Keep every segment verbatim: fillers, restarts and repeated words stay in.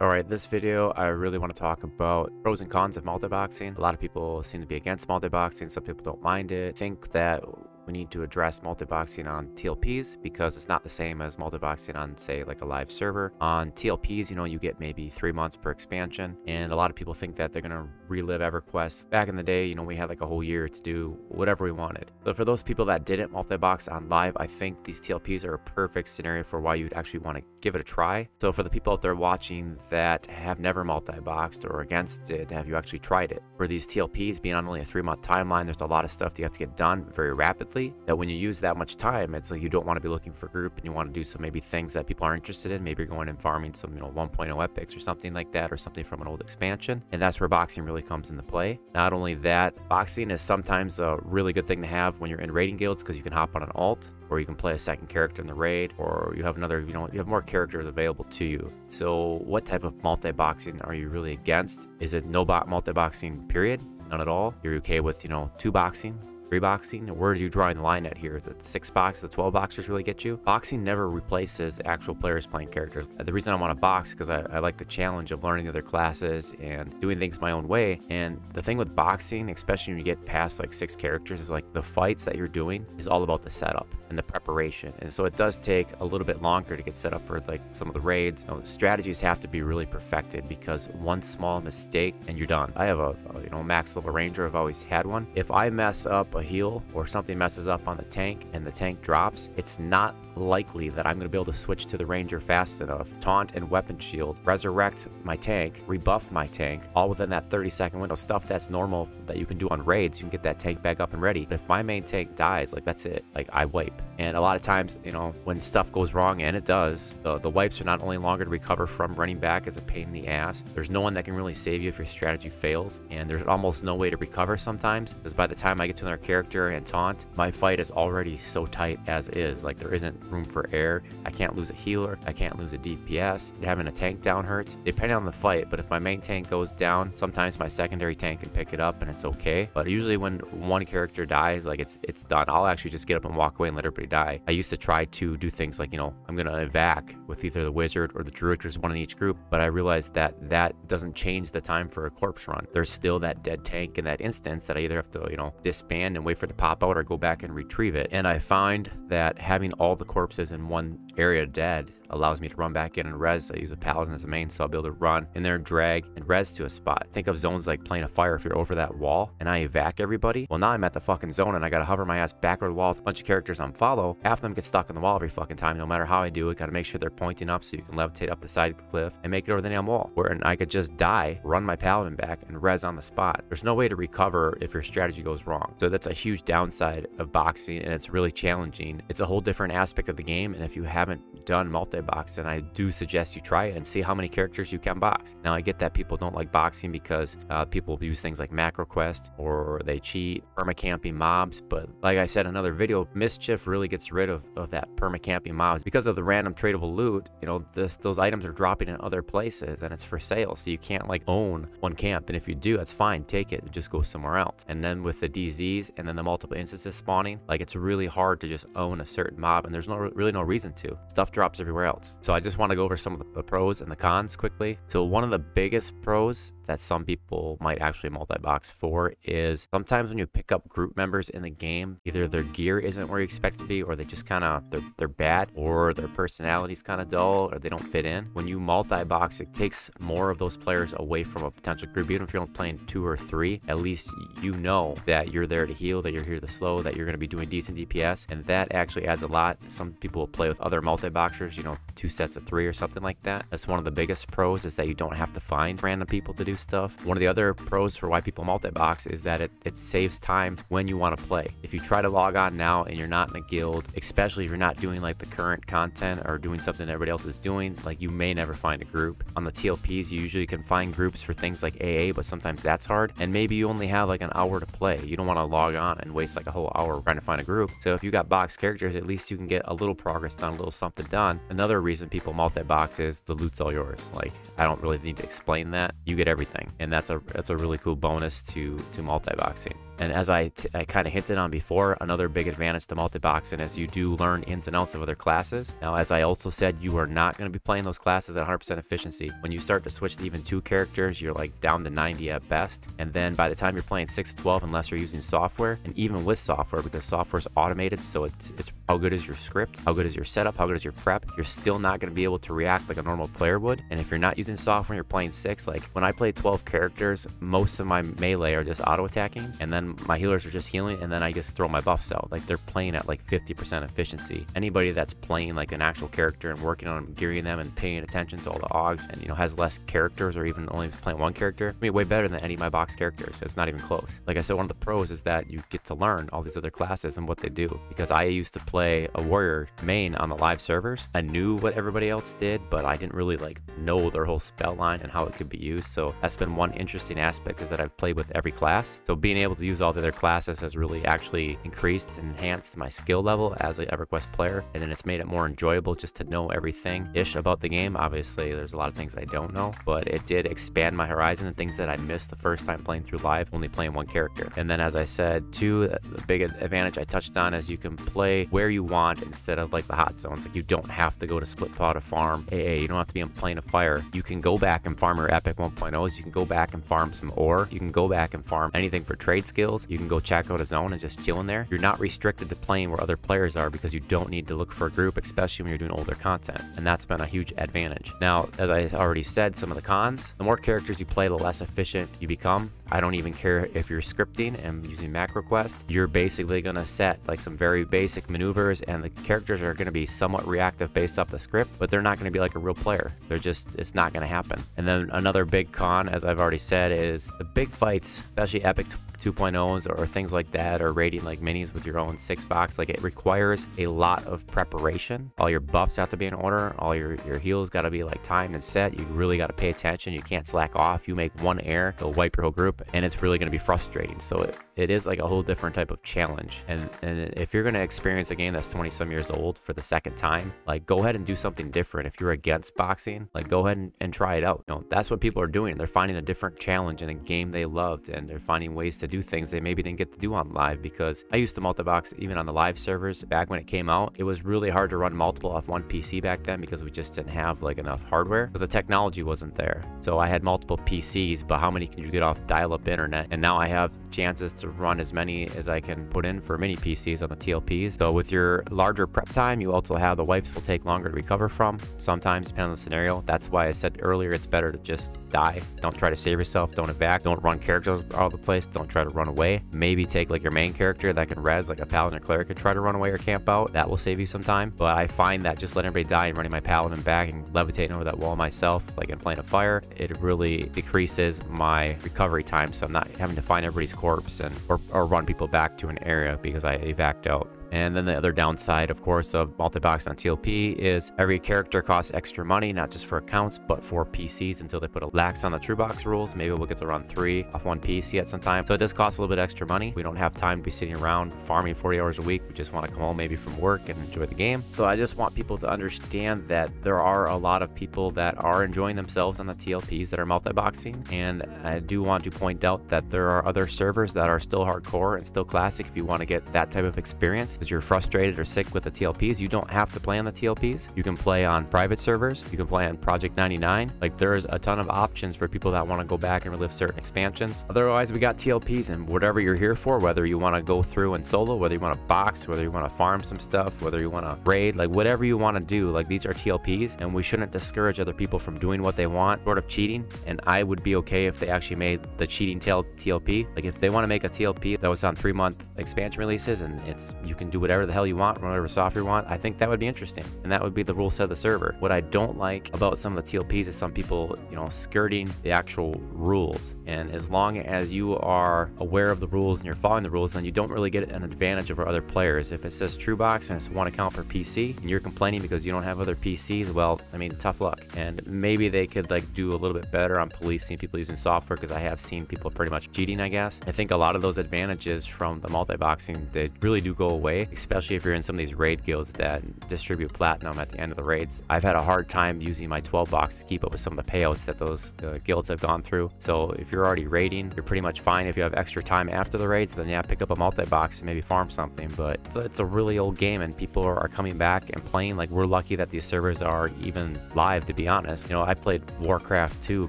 Alright, this video, I really want to talk about pros and cons of multiboxing. A lot of people seem to be against multiboxing, some people don't mind it. I think that we need to address multiboxing on T L Ps because it's not the same as multiboxing on, say, like a live server. On T L Ps, you know, you get maybe three months per expansion, and a lot of people think that they're going to relive EverQuest. Back in the day, you know, we had like a whole year to do whatever we wanted. But for those people that didn't multibox on live, I think these T L Ps are a perfect scenario for why you'd actually want to give it a try. So for the people out there watching that have never multiboxed or against it, have you actually tried it? For these T L Ps being on only a three-month timeline, there's a lot of stuff that you have to get done very rapidly. That when you use that much time, it's like you don't want to be looking for group, and you want to do some maybe things that people are interested in. Maybe you're going and farming some, you know, one point oh epics or something like that, or something from an old expansion, and that's where boxing really comes into play. Not only that, boxing is sometimes a really good thing to have when you're in raiding guilds, because you can hop on an alt, or you can play a second character in the raid, or you have another, you know, you have more characters available to you. So what type of multi-boxing are you really against? Is it no bot multi-boxing, period? None at all? You're okay with, you know, two boxing? Three boxing? Where do you draw the line at here? Is it six box? The twelve boxers really get you? Boxing never replaces actual players playing characters. The reason I want to box is because I, I like the challenge of learning other classes and doing things my own way. And the thing with boxing, especially when you get past like six characters, is like the fights that you're doing is all about the setup and the preparation. And so it does take a little bit longer to get set up for like some of the raids. You know, strategies have to be really perfected, because one small mistake and you're done. I have a, a you know, max level ranger. I've always had one. If I mess up a heal or something messes up on the tank and the tank drops, it's not likely that I'm going to be able to switch to the ranger fast enough, taunt and weapon shield, resurrect my tank, rebuff my tank, all within that thirty second window. Stuff that's normal that you can do on raids, you can get that tank back up and ready. But if my main tank dies, like that's it, like I wipe. And a lot of times, you know, when stuff goes wrong, and it does, the, the wipes are not only longer to recover from, running back is a pain in the ass. There's no one that can really save you if your strategy fails, and there's almost no way to recover sometimes, because by the time I get to another character and taunt, my fight is already so tight as is. Like there isn't room for air. I can't lose a healer, I can't lose a D P S. Having a tank down hurts, depending on the fight. But if my main tank goes down, sometimes my secondary tank can pick it up and it's okay. But usually when one character dies, like it's it's done. I'll actually just get up and walk away and let everybody die. I used to try to do things like, you know, I'm gonna evac with either the wizard or the druid, there's one in each group. But I realized that that doesn't change the time for a corpse run. There's still that dead tank in that instance that I either have to, you know, disband and wait for it to pop out, or go back and retrieve it. And I find that having all the corpses in one area dead allows me to run back in and res. I use a paladin as a main, so I'll be able to run in there, drag, and res to a spot. Think of zones like Plane of Fire. If you're over that wall and I evac everybody, well, now I'm at the fucking zone and I gotta hover my ass back over the wall with a bunch of characters on follow. Half of them get stuck in the wall every fucking time. No matter how I do it, gotta make sure they're pointing up so you can levitate up the side of the cliff and make it over the damn wall. Where and I could just die, run my paladin back, and res on the spot. There's no way to recover if your strategy goes wrong. So that's a huge downside of boxing, and it's really challenging. It's a whole different aspect of the game, and if you haven't done multi box, and I do suggest you try it and see how many characters you can box. Now I get that people don't like boxing because uh, people use things like Macroquest, or they cheat, permacamping mobs. But like I said in another video, Mischief really gets rid of, of that permacamping mobs because of the random tradable loot. You know, this, those items are dropping in other places and it's for sale, so you can't like own one camp. And if you do, that's fine, take it and just go somewhere else. And then with the D Zs and then the multiple instances spawning, like it's really hard to just own a certain mob, and there's no really no reason to. Stuff drops everywhere else. So I just want to go over some of the pros and the cons quickly. So one of the biggest pros that some people might actually multi-box for is sometimes when you pick up group members in the game, either their gear isn't where you expect it to be, or they just kind of, they're, they're bad, or their personality's kind of dull, or they don't fit in. When you multi-box, it takes more of those players away from a potential group. Even if you're only playing two or three, at least you know that you're there to heal, that you're here to slow, that you're going to be doing decent D P S, and that actually adds a lot. Some people will play with other multi-boxers, you know, two sets of three or something like that. That's one of the biggest pros, is that you don't have to find random people to do stuff. One of the other pros for why people multi-box is that it, it saves time when you want to play. If you try to log on now and you're not in a guild, especially if you're not doing like the current content or doing something everybody else is doing, like you may never find a group. On the T L Ps, you usually can find groups for things like A A, but sometimes that's hard. And maybe you only have like an hour to play. You don't want to log on and waste like a whole hour trying to find a group. So if you got boxed characters, at least you can get a little progress done, a little something done. Another reason people multi-box is the loot's all yours. Like I don't really need to explain that. You get everything. everything, and that's a that's a really cool bonus to to multi-boxing. And as I, I kind of hinted on before, another big advantage to multi-boxing is you do learn ins and outs of other classes. Now, as I also said, you are not going to be playing those classes at one hundred percent efficiency. When you start to switch to even two characters, you're like down to ninety at best. And then by the time you're playing six to twelve, unless you're using software, and even with software, because software is automated, so it's, it's how good is your script, how good is your setup, how good is your prep, you're still not going to be able to react like a normal player would. And if you're not using software and you're playing six, like when I play twelve characters, most of my melee are just auto-attacking, and then my healers are just healing, and then I just throw my buffs out. Like, they're playing at like fifty percent efficiency. Anybody that's playing like an actual character and working on them, gearing them and paying attention to all the augs, and you know, has less characters or even only playing one character, I mean, way better than any of my box characters. It's not even close. Like I said, one of the pros is that you get to learn all these other classes and what they do, because I used to play a warrior main on the live servers. I knew what everybody else did, but I didn't really like know their whole spell line and how it could be used. So that's been one interesting aspect, is that I've played with every class. So being able to use all the other classes has really actually increased and enhanced my skill level as an EverQuest player, and then it's made it more enjoyable just to know everything-ish about the game. Obviously, there's a lot of things I don't know, but it did expand my horizon and things that I missed the first time playing through live, only playing one character. And then, as I said, two, the big advantage I touched on is you can play where you want instead of like the hot zones. Like, you don't have to go to Split Paw to farm A A. You don't have to be on Plane of Fire. You can go back and farm your Epic one point ohs. You can go back and farm some ore. You can go back and farm anything for trade skills. You can go check out a zone and just chill in there. You're not restricted to playing where other players are, because you don't need to look for a group, especially when you're doing older content. And that's been a huge advantage. Now, as I already said, some of the cons: the more characters you play, the less efficient you become. I don't even care if you're scripting and using Macroquest. You're basically going to set like some very basic maneuvers, and the characters are going to be somewhat reactive based off the script, but they're not going to be like a real player. They're just, it's not going to happen. And then another big con, as I've already said, is the big fights, especially Epic two point ohs or things like that, or raiding like minis with your own six box. Like, it requires a lot of preparation. All your buffs have to be in order. All your, your heals got to be like timed and set. You really got to pay attention. You can't slack off. You make one error, it'll wipe your whole group, and it's really going to be frustrating. So it, it is like a whole different type of challenge. And, and if you're going to experience a game that's twenty some years old for the second time, like, go ahead and do something different. If you're against boxing, like, go ahead and, and try it out. You know, that's what people are doing. They're finding a different challenge in a game they loved, and they're finding ways to do things they maybe didn't get to do on live, because I used to multi-box even on the live servers back when it came out. It was really hard to run multiple off one P C back then, because we just didn't have like enough hardware, because the technology wasn't there. So I had multiple P Cs, but how many can you get off dial up internet? And now I have chances to run as many as I can put in for mini P Cs on the T L Ps. So with your larger prep time, you also have the wipes will take longer to recover from, sometimes depending on the scenario. That's why I said earlier, it's better to just die. Don't try to save yourself. Don't evac. Don't run characters all over the place. Don't try to run away. Maybe take like your main character that can res, like a paladin or cleric, and try to run away or camp out. That will save you some time. But I find that just letting everybody die and running my paladin back and levitating over that wall myself, like in Plane of Fire, it really decreases my recovery time. So I'm not having to find everybody's corpse and or, or run people back to an area because I evac'd out. And then the other downside, of course, of multi-box on T L P is every character costs extra money, not just for accounts, but for P Cs, until they put a lax on the Truebox rules. Maybe we'll get to run three off one P C at some time. So it does cost a little bit extra money. We don't have time to be sitting around farming forty hours a week. We just want to come home maybe from work and enjoy the game. So I just want people to understand that there are a lot of people that are enjoying themselves on the T L Ps that are multi-boxing. And I do want to point out that there are other servers that are still hardcore and still classic. If you want to get that type of experience, because you're frustrated or sick with the T L Ps, you don't have to play on the T L Ps. You can play on private servers. You can play on Project ninety-nine. Like, there's a ton of options for people that want to go back and relive certain expansions. Otherwise, we got T L Ps, and whatever you're here for, whether you want to go through and solo, whether you want to box, whether you want to farm some stuff, whether you want to raid, like whatever you want to do, like these are T L Ps, and we shouldn't discourage other people from doing what they want, sort of cheating. And I would be okay if they actually made the cheating T L P. Like, if they want to make a T L P that was on three month expansion releases, and it's, you can do whatever the hell you want, run whatever software you want, I think that would be interesting. And that would be the rule set of the server. What I don't like about some of the T L Ps is some people, you know, skirting the actual rules. And as long as you are aware of the rules and you're following the rules, then you don't really get an advantage over other players. If it says Truebox and it's one account per P C, and you're complaining because you don't have other P Cs, well, I mean, tough luck. And maybe they could like do a little bit better on policing people using software, because I have seen people pretty much cheating, I guess. I think a lot of those advantages from the multi-boxing, they really do go away play, especially if you're in some of these raid guilds that distribute platinum at the end of the raids. I've had a hard time using my twelve box to keep up with some of the payouts that those uh, guilds have gone through. So if you're already raiding, you're pretty much fine. If you have extra time after the raids, then yeah, pick up a multi-box and maybe farm something. But it's a, it's a really old game, and people are coming back and playing. Like, we're lucky that these servers are even live, to be honest. You know, I played Warcraft two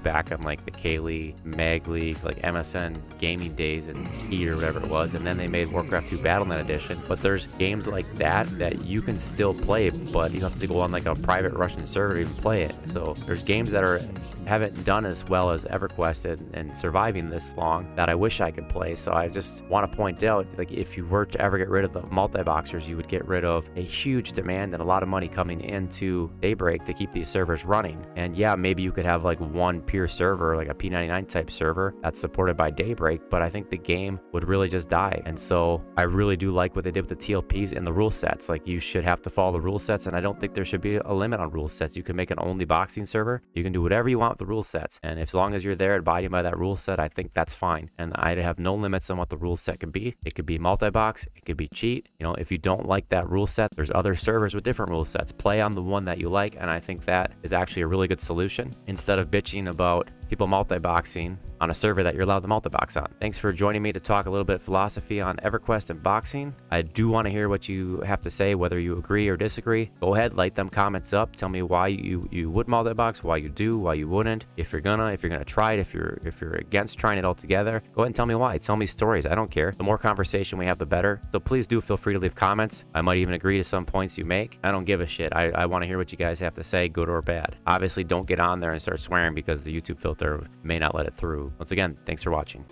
back on like the K-League, Mag League, like M S N gaming days and Heat or whatever it was, and then they made Warcraft two Battle dot net edition. But there's games like that that you can still play, but you have to go on like a private Russian server to even play it. So there's games that are haven't done as well as EverQuest and, and surviving this long that I wish I could play. So I just want to point out, like, if you were to ever get rid of the multi-boxers, you would get rid of a huge demand and a lot of money coming into Daybreak to keep these servers running. And yeah, maybe you could have like one peer server, like a P ninety-nine type server that's supported by Daybreak, but I think the game would really just die. And so I really do like what they did with the T L Ps and the rule sets. Like, you should have to follow the rule sets, and I don't think there should be a limit on rule sets. You can make an only boxing server, you can do whatever you want with the rule sets, and as long as you're there abiding by that rule set, I think that's fine. And I have no limits on what the rule set could be. It could be multi-box, it could be cheat. You know, if you don't like that rule set, there's other servers with different rule sets. Play on the one that you like, and I think that is actually a really good solution instead of bitching about people multi-boxing on a server that you're allowed to multi-box on. Thanks for joining me to talk a little bit of philosophy on EverQuest and boxing. I do want to hear what you have to say, whether you agree or disagree. Go ahead, light them comments up. Tell me why you you would multi-box, why you do, why you wouldn't. If you're gonna, if you're gonna try it, if you're if you're against trying it altogether, go ahead and tell me why. Tell me stories. I don't care. The more conversation we have, the better. So please do feel free to leave comments. I might even agree to some points you make. I don't give a shit. I, I want to hear what you guys have to say, good or bad. Obviously, don't get on there and start swearing because the YouTube filter may not let it through. Once again, thanks for watching.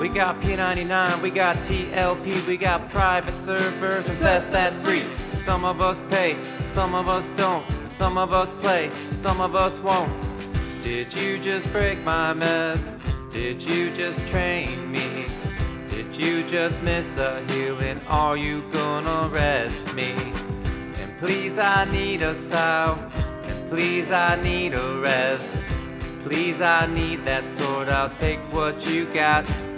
We got P ninety-nine, we got T L P, we got private servers and sets that's free. Some of us pay, some of us don't, some of us play, some of us won't. Did you just break my mess? Did you just train me? Did you just miss a healing? Are you gonna rest me? And please, I need a sound. And please, I need a rest. Please, I need that sword. I'll take what you got.